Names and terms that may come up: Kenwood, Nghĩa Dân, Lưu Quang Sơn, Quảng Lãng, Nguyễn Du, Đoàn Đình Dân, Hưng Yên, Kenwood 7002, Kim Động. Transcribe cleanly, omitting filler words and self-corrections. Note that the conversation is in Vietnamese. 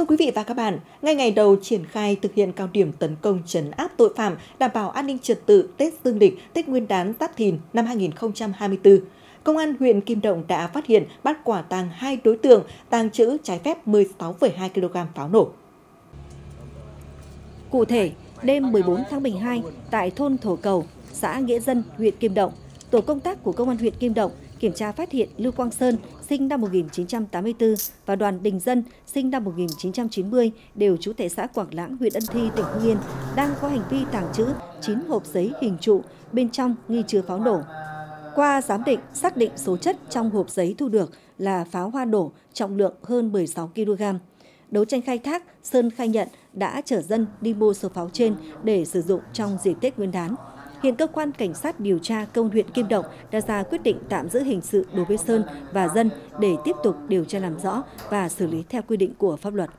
Thưa quý vị và các bạn, ngay ngày đầu triển khai thực hiện cao điểm tấn công trấn áp tội phạm, đảm bảo an ninh trật tự Tết Dương lịch, Tết Nguyên đán Giáp Thìn năm 2024, Công an huyện Kim Động đã phát hiện bắt quả tàng 2 đối tượng tàng trữ trái phép 16,2 kg pháo nổ. Cụ thể, đêm 14 tháng 12 tại thôn Thổ Cầu, xã Nghĩa Dân, huyện Kim Động, tổ công tác của Công an huyện Kim Động kiểm tra phát hiện Lưu Quang Sơn sinh năm 1984 và Đoàn Đình Dân sinh năm 1990 đều trú tại xã Quảng Lãng, huyện Ân Thi, tỉnh Hưng Yên đang có hành vi tàng trữ 9 hộp giấy hình trụ bên trong nghi chứa pháo nổ. Qua giám định, xác định số chất trong hộp giấy thu được là pháo hoa nổ trọng lượng hơn 16 kg. Đấu tranh khai thác, Sơn khai nhận đã chở dân đi mua số pháo trên để sử dụng trong dịp Tết Nguyên đán. Hiện cơ quan cảnh sát điều tra Công an huyện Kim Động đã ra quyết định tạm giữ hình sự đối với Sơn và Dân để tiếp tục điều tra làm rõ và xử lý theo quy định của pháp luật.